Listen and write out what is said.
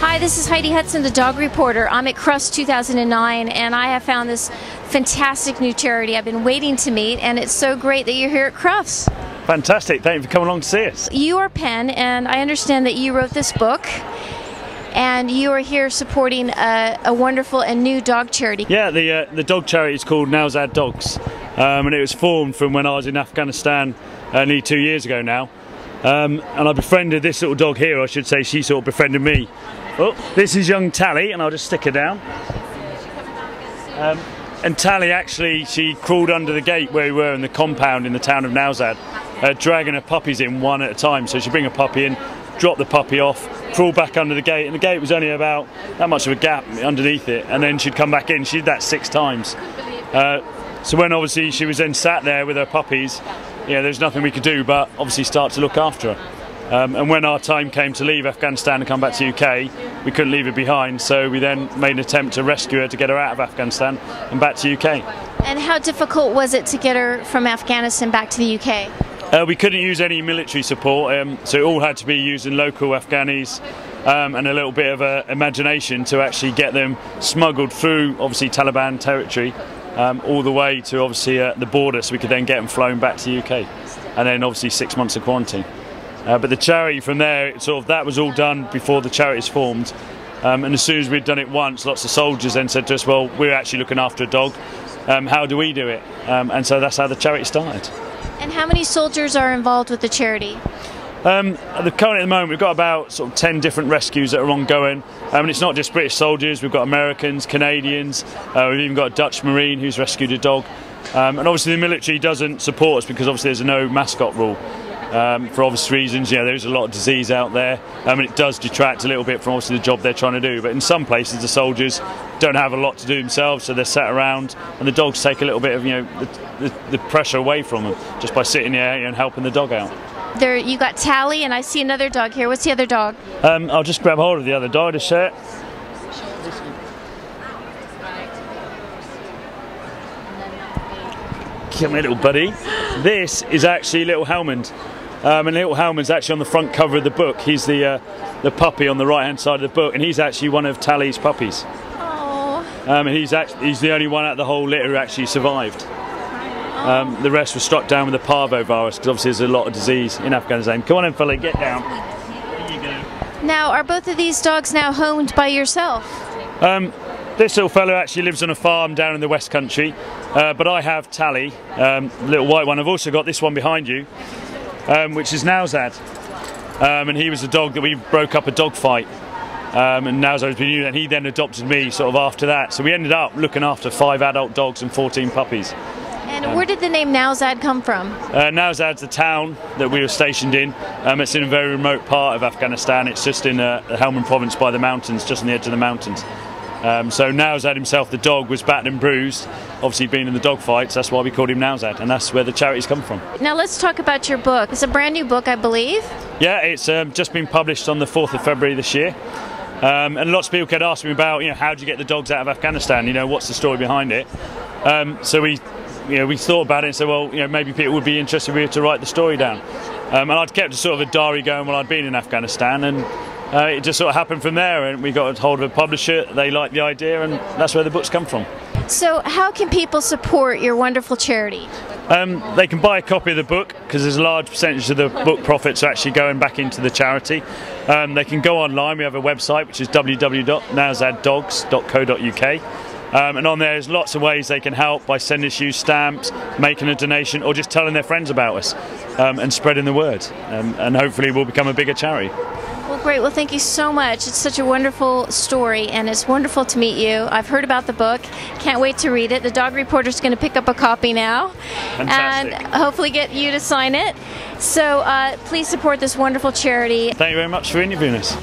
Hi, this is Heidi Hudson, the dog reporter. I'm at Crufts 2009, and I have found this fantastic new charity I've been waiting to meet, and it's so great that you're here at Crufts. Fantastic. Thank you for coming along to see us. You are Penn, and I understand that you wrote this book, and you are here supporting a wonderful and new dog charity. Yeah, the dog charity is called Nowzad Dogs, and it was formed from when I was in Afghanistan nearly 2 years ago now. And I befriended this little dog here, I should say, she sort of befriended me. Oh, this is young Tally, and I'll just stick her down. And Tally, actually, she crawled under the gate where we were in the compound in the town of Nowzad, dragging her puppies in one at a time. So she'd bring a puppy in, drop the puppy off, crawl back under the gate, and the gate was only about that much of a gap underneath it, and then she'd come back in. She did that 6 times. So when obviously she was then sat there with her puppies, yeah, there's nothing we could do but obviously start to look after her. And when our time came to leave Afghanistan and come back to UK, we couldn't leave her behind, so we then made an attempt to rescue her to get her out of Afghanistan and back to UK. And how difficult was it to get her from Afghanistan back to the UK? We couldn't use any military support, so it all had to be using local Afghanis and a little bit of imagination to actually get them smuggled through, obviously, Taliban territory. All the way to obviously the border, so we could then get them flown back to the UK, and then obviously 6 months of quarantine. But the charity from there, that was all done before the charity is formed, and as soon as we'd done it once, lots of soldiers then said to us, well, we're actually looking after a dog, how do we do it? And so that's how the charity started. And how many soldiers are involved with the charity? Currently at the moment we've got about 10 different rescues that are ongoing, and it's not just British soldiers, we've got Americans, Canadians, we've even got a Dutch Marine who's rescued a dog, and obviously the military doesn't support us because obviously there's a no mascot rule, for obvious reasons. Yeah, there is a lot of disease out there, and it does detract a little bit from obviously the job they're trying to do, but in some places the soldiers don't have a lot to do themselves, so they're sat around, and the dogs take a little bit of, you know, the pressure away from them just by sitting there and helping the dog out. There, you got Tally, and I see another dog here. What's the other dog? I'll just grab hold of the other dog to share it. Come here, little buddy. This is actually Little Helmand, and Little Helmand's actually on the front cover of the book. He's the puppy on the right-hand side of the book, and he's actually one of Tally's puppies. Oh. And he's the only one out of the whole litter who actually survived. The rest were struck down with the Parvo virus, because obviously there's a lot of disease in Afghanistan. Come on in, fella, get down. There you go. Now, are both of these dogs now homed by yourself? This little fellow actually lives on a farm down in the West Country, but I have Tally, the little white one. I've also got this one behind you, which is Nowzad, and he was a dog that we broke up a dog fight, and Nowzad was new, and he then adopted me after that. So we ended up looking after 5 adult dogs and 14 puppies. And where did the name Nowzad come from? Nowzad's the town that we were stationed in. It's in a very remote part of Afghanistan. It's just in the Helmand province by the mountains, just on the edge of the mountains. So Nowzad himself, the dog, was battered and bruised, obviously being in the dog fights. That's why we called him Nowzad, and that's where the charity's come from. Now let's talk about your book. It's a brand new book, I believe. Yeah, it's just been published on the 4th of February this year. And lots of people kept asking me about, how do you get the dogs out of Afghanistan? What's the story behind it? So we thought about it and said, well, maybe people would be interested if we were to write the story down. And I'd kept a diary going while I'd been in Afghanistan, and it just happened from there, and we got hold of a publisher, they liked the idea, and that's where the book's come from. So how can people support your wonderful charity? They can buy a copy of the book, because there's a large percentage of the book profits are actually going back into the charity. They can go online, we have a website which is www.nowzaddogs.co.uk. And on there's lots of ways they can help by sending us stamps, making a donation, or just telling their friends about us, and spreading the word. And hopefully we'll become a bigger charity. Well, great. Well, thank you so much. It's such a wonderful story, and it's wonderful to meet you. I've heard about the book. Can't wait to read it. The dog reporter's going to pick up a copy now. Fantastic. And hopefully get you to sign it. So please support this wonderful charity. Thank you very much for interviewing us.